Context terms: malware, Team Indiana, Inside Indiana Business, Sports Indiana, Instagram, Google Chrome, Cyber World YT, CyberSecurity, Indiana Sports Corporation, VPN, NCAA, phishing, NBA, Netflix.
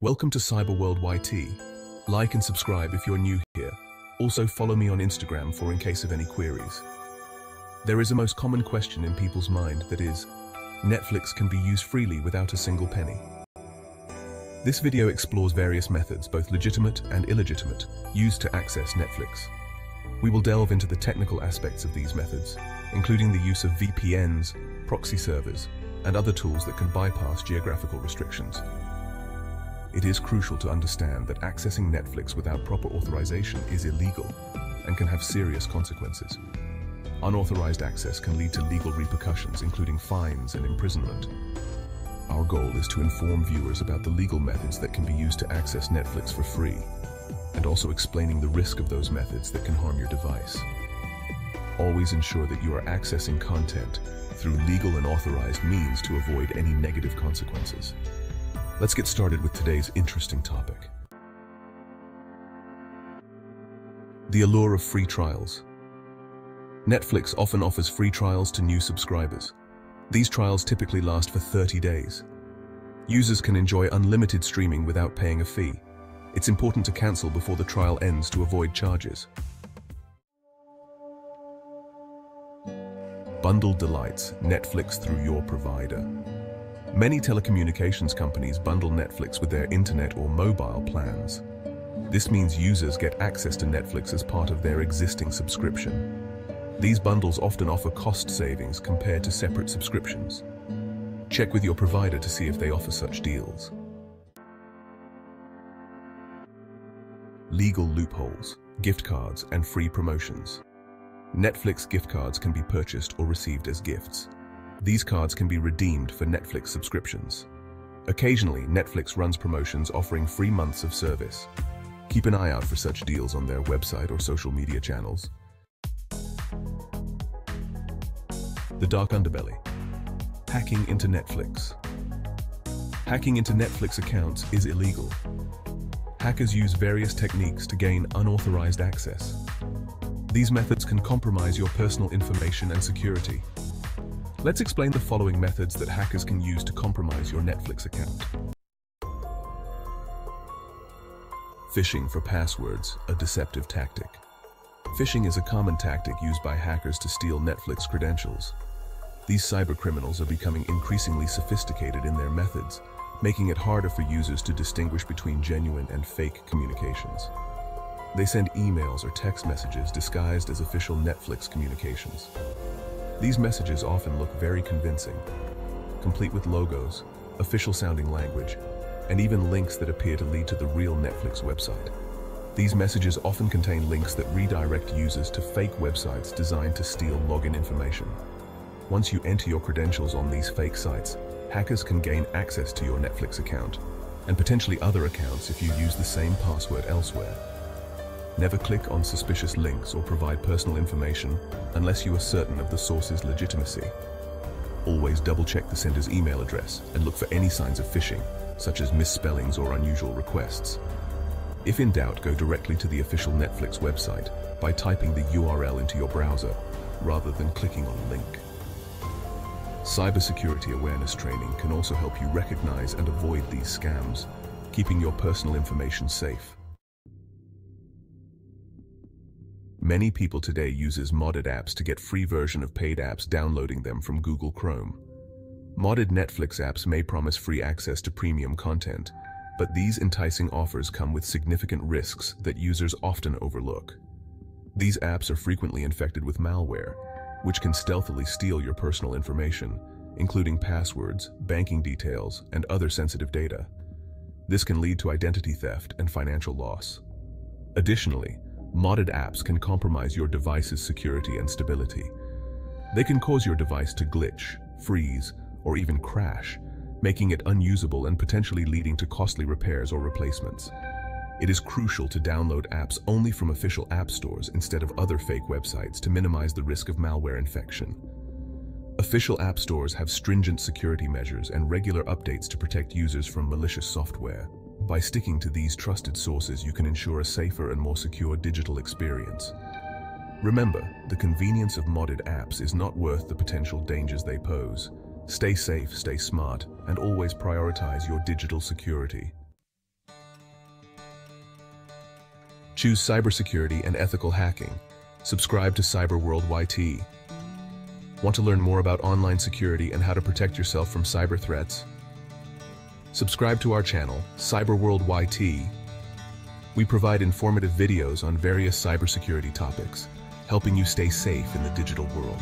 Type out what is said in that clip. Welcome to Cyber World YT. Like and subscribe if you're new here. Also follow me on Instagram for in case of any queries. There is a most common question in people's mind that is, Netflix can be used freely without a single penny. This video explores various methods, both legitimate and illegitimate, used to access Netflix. We will delve into the technical aspects of these methods, including the use of VPNs, proxy servers, and other tools that can bypass geographical restrictions. It is crucial to understand that accessing Netflix without proper authorization is illegal and can have serious consequences. Unauthorized access can lead to legal repercussions, including fines and imprisonment. Our goal is to inform viewers about the legal methods that can be used to access Netflix for free, and also explaining the risk of those methods that can harm your device. Always ensure that you are accessing content through legal and authorized means to avoid any negative consequences. Let's get started with today's interesting topic. The allure of free trials. Netflix often offers free trials to new subscribers. These trials typically last for 30 days. Users can enjoy unlimited streaming without paying a fee. It's important to cancel before the trial ends to avoid charges. Bundled delights, Netflix through your provider. Many telecommunications companies bundle Netflix with their internet or mobile plans. This means users get access to Netflix as part of their existing subscription. These bundles often offer cost savings compared to separate subscriptions. Check with your provider to see if they offer such deals. Legal loopholes, gift cards, and free promotions. Netflix gift cards can be purchased or received as gifts. These cards can be redeemed for Netflix subscriptions. Occasionally, Netflix runs promotions offering free months of service. Keep an eye out for such deals on their website or social media channels. The dark underbelly. Hacking into Netflix. Hacking into Netflix accounts is illegal. Hackers use various techniques to gain unauthorized access. These methods can compromise your personal information and security. Let's explain the following methods that hackers can use to compromise your Netflix account. Phishing for passwords, a deceptive tactic. Phishing is a common tactic used by hackers to steal Netflix credentials. These cybercriminals are becoming increasingly sophisticated in their methods, making it harder for users to distinguish between genuine and fake communications. They send emails or text messages disguised as official Netflix communications. These messages often look very convincing, complete with logos, official-sounding language, and even links that appear to lead to the real Netflix website. These messages often contain links that redirect users to fake websites designed to steal login information. Once you enter your credentials on these fake sites, hackers can gain access to your Netflix account, and potentially other accounts if you use the same password elsewhere. Never click on suspicious links or provide personal information unless you are certain of the source's legitimacy. Always double-check the sender's email address and look for any signs of phishing, such as misspellings or unusual requests. If in doubt, go directly to the official Netflix website by typing the URL into your browser rather than clicking on a link. Cybersecurity awareness training can also help you recognize and avoid these scams, keeping your personal information safe. Many people today use modded apps to get free version of paid apps, downloading them from Google Chrome. Modded Netflix apps may promise free access to premium content, but these enticing offers come with significant risks that users often overlook. These apps are frequently infected with malware, which can stealthily steal your personal information, including passwords, banking details, and other sensitive data. This can lead to identity theft and financial loss. Additionally, modded apps can compromise your device's security and stability. They can cause your device to glitch, freeze, or even crash, making it unusable and potentially leading to costly repairs or replacements. It is crucial to download apps only from official app stores instead of other fake websites to minimize the risk of malware infection. Official app stores have stringent security measures and regular updates to protect users from malicious software. By sticking to these trusted sources, you can ensure a safer and more secure digital experience. Remember, the convenience of modded apps is not worth the potential dangers they pose. Stay safe, stay smart, and always prioritize your digital security. Choose cybersecurity and ethical hacking. Subscribe to Cyber World YT. Want to learn more about online security and how to protect yourself from cyber threats? Subscribe to our channel, Cyber World YT. We provide informative videos on various cybersecurity topics, helping you stay safe in the digital world.